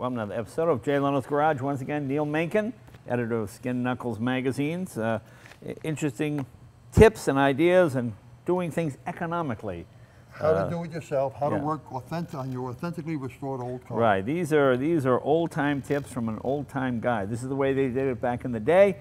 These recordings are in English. Welcome to another episode of Jay Leno's Garage. Once again, Neil Maken, editor of Skinned Knuckles magazines. Interesting tips and ideas and doing things economically. How to do it yourself, how to work on your authentically restored old car. Right, these are old-time tips from an old-time guy. This is the way they did it back in the day,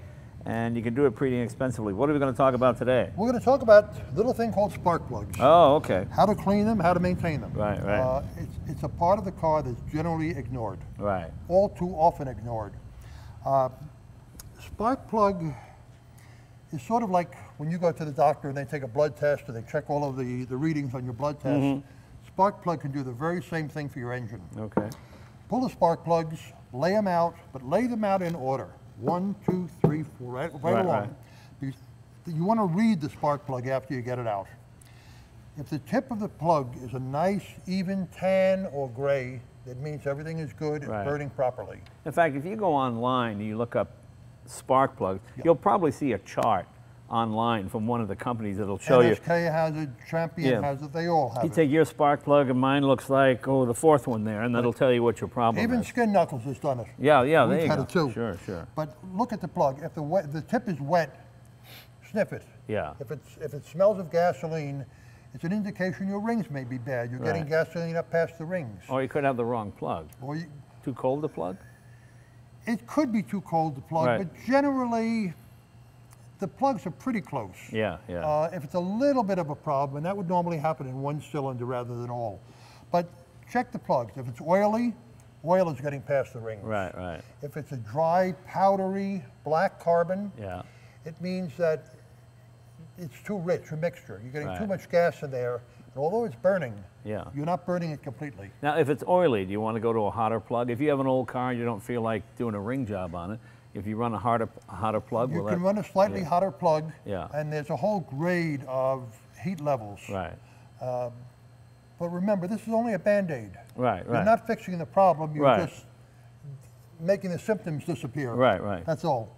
and you can do it pretty inexpensively. What are we going to talk about today? We're going to talk about a little thing called spark plugs. Oh, okay. How to clean them, how to maintain them. Right, right. It's a part of the car that's generally ignored. Right. All too often ignored. Spark plug is sort of like when you go to the doctor and they take a blood test and they check all of the readings on your blood test. Mm-hmm. Spark plug can do the very same thing for your engine. Okay. Pull the spark plugs, lay them out, but lay them out in order. 1, 2, 3, 4, right along. Right. You want to read the spark plug after you get it out. If the tip of the plug is a nice, even tan or gray, that means everything is good and burning properly. In fact, if you go online and you look up spark plugs, you'll probably see a chart online from one of the companies that'll show you. NSK has it, Champion has it, they all have it. You take your spark plug and mine looks like, oh, the fourth one there, and that'll tell you what your problem is. Even Skinned Knuckles has done it. Yeah, yeah, there you go. We've had it too. Sure, sure. But look at the plug. If the tip is wet, sniff it. Yeah. If it smells of gasoline, it's an indication your rings may be bad. You're getting gasoline up past the rings. Or you could have the wrong plug. Or you, too cold to plug? It could be too cold to plug, but generally, the plugs are pretty close. Yeah, yeah. If it's a little bit of a problem, and that would normally happen in one cylinder rather than all. But check the plugs. If it's oily, oil is getting past the rings. Right, right. If it's a dry, powdery, black carbon, it means that it's too rich, a mixture. You're getting too much gas in there. And although it's burning, you're not burning it completely. Now, if it's oily, do you want to go to a hotter plug? If you have an old car and you don't feel like doing a ring job on it, if you run a hotter plug, you can run a slightly hotter plug, and there's a whole grade of heat levels. Right. But remember, this is only a band-aid. Right, right. You're not fixing the problem, you're just making the symptoms disappear. Right, right. That's all.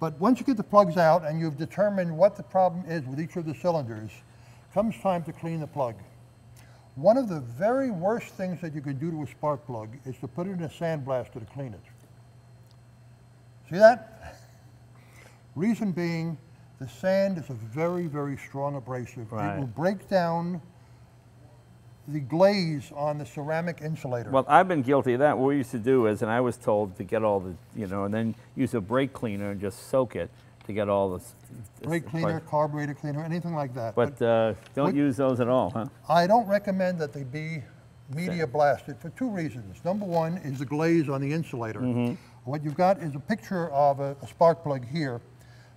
But once you get the plugs out and you've determined what the problem is with each of the cylinders, comes time to clean the plug. One of the very worst things that you can do to a spark plug is to put it in a sandblaster to clean it. See that? Reason being, the sand is a very, very strong abrasive. It will break down the glaze on the ceramic insulator. Well, I've been guilty of that. What we used to do is, and I was told to get all the, you know, and then use a brake cleaner and just soak it to get all the... Brake cleaner, carburetor cleaner, anything like that. But don't use those at all, huh? I don't recommend that they be media blasted for two reasons. Number one is the glaze on the insulator. Mm-hmm. What you've got is a picture of a spark plug here,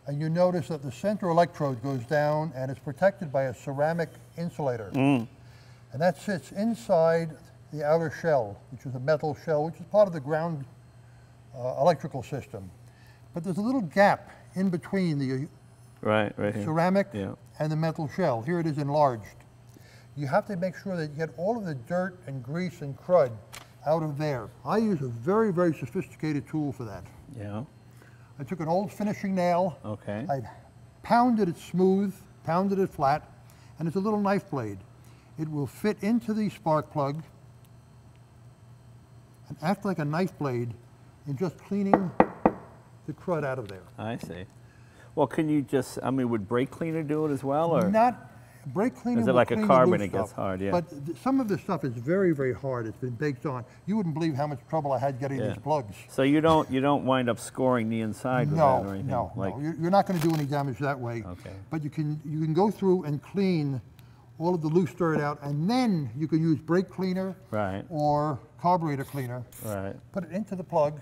and you notice that the center electrode goes down and is protected by a ceramic insulator. Mm. And that sits inside the outer shell, which is a metal shell, which is part of the ground electrical system. But there's a little gap in between the ceramic and the metal shell. Here it is enlarged. You have to make sure that you get all of the dirt and grease and crud out of there. I use a very, very sophisticated tool for that. Yeah. I took an old finishing nail. Okay. I pounded it smooth, pounded it flat, and it's a little knife blade. It will fit into the spark plug and act like a knife blade in just cleaning the crud out of there. I see. Well, can you just, I mean, would brake cleaner do it as well? Or? Not. Brake cleaner is it like a carbon? It gets hard, yeah. But some of this stuff is very, very hard. It's been baked on. You wouldn't believe how much trouble I had getting these plugs. So you don't wind up scoring the inside with that or anything? No, like, no. You're not going to do any damage that way. Okay. But you can go through and clean all of the loose dirt out, and then you can use brake cleaner or carburetor cleaner. Right. Put it into the plug.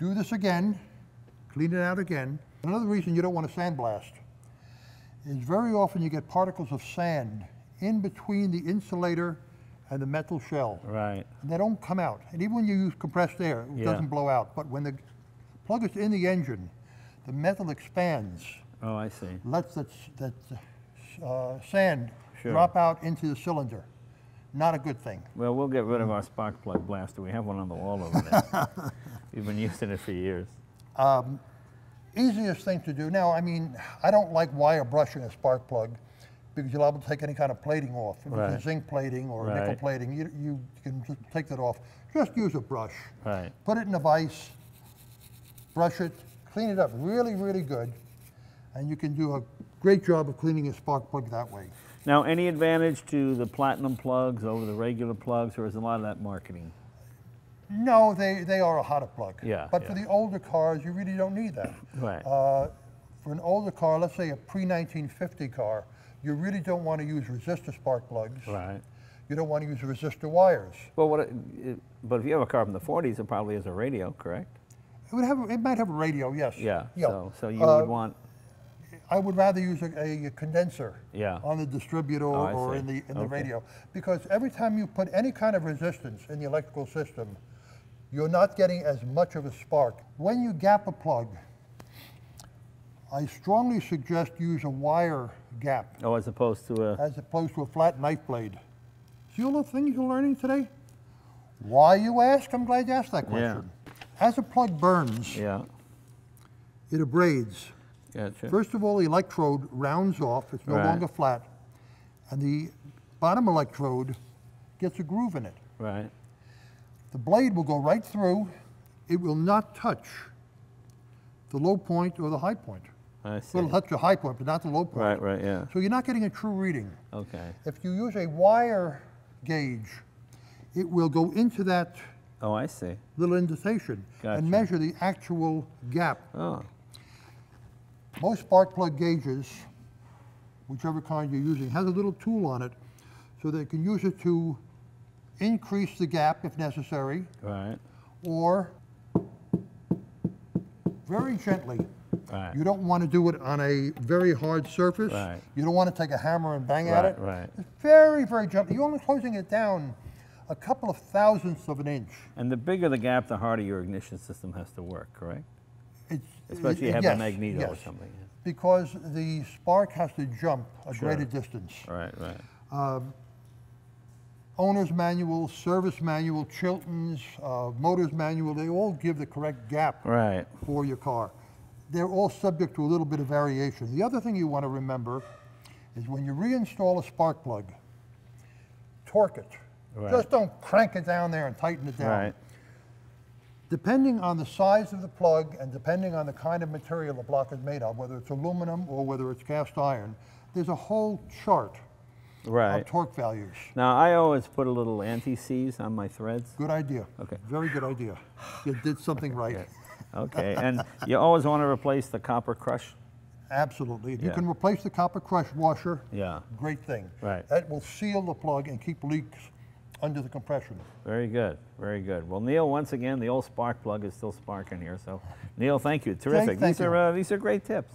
Do this again. Clean it out again. Another reason you don't want to sandblast is very often you get particles of sand in between the insulator and the metal shell. Right. And they don't come out. And even when you use compressed air, it doesn't blow out. But when the plug is in the engine, the metal expands. Oh, I see. Lets that sand drop out into the cylinder. Not a good thing. Well, we'll get rid of our spark plug blaster. We have one on the wall over there. We've been using it for years. Easiest thing to do. Now, I mean, I don't like wire brushing a spark plug. because you're liable to take any kind of plating off. Right. Zinc plating or nickel plating, you can just take that off. Just use a brush. Right. Put it in a vise, brush it, clean it up really, really good, and you can do a great job of cleaning your spark plug that way. Now, any advantage to the platinum plugs over the regular plugs, or is a lot of that marketing? No, they are a hotter plug. Yeah. But for the older cars, you really don't need that. Right. For an older car, let's say a pre-1950 car, you really don't want to use resistor spark plugs. Right. You don't want to use resistor wires. Well, but if you have a car from the 40s, it probably has a radio, correct? It might have a radio, yes. Yeah. Yeah. So you would want. I would rather use a condenser on the distributor or in the radio, because every time you put any kind of resistance in the electrical system, you're not getting as much of a spark. When you gap a plug, I strongly suggest use a wire gap. Oh, as opposed to a... As opposed to a flat knife blade. See all the things you're learning today? Why, you ask? I'm glad you asked that question. Yeah. As a plug burns, it abrades. Gotcha. First of all, the electrode rounds off, it's no longer flat, and the bottom electrode gets a groove in it. Right. The blade will go right through, it will not touch the low point or the high point. I see. It'll touch the high point, but not the low point. Right, yeah. So you're not getting a true reading. Okay. If you use a wire gauge, it will go into that little indentation and measure the actual gap. Oh. Most spark plug gauges, whichever kind you're using, has a little tool on it, so they can use it to increase the gap if necessary, or very gently. You don't want to do it on a very hard surface. You don't want to take a hammer and bang at it. It's very, very gently. You're only closing it down a couple of thousandths of an inch. And the bigger the gap, the harder your ignition system has to work, correct? Especially if you have a magneto or something. Yeah. Because the spark has to jump a greater distance. Owner's manual, service manual, Chilton's, Motor's manual, they all give the correct gap for your car. They're all subject to a little bit of variation. The other thing you want to remember is when you reinstall a spark plug, torque it. Just don't crank it down there and tighten it down. Depending on the size of the plug and depending on the kind of material the block is made of, whether it's aluminum or whether it's cast iron, there's a whole chart of torque values. Now, I always put a little anti-seize on my threads. Good idea. Okay. Very good idea. You did something right. Okay. And you always want to replace the copper crush? Absolutely. If you can replace the copper crush washer, great thing. That will seal the plug and keep leaks under the compression. Very good, very good. Well, Neil, once again, the old spark plug is still sparking here. So, Neil, thank you. Terrific. These are great tips.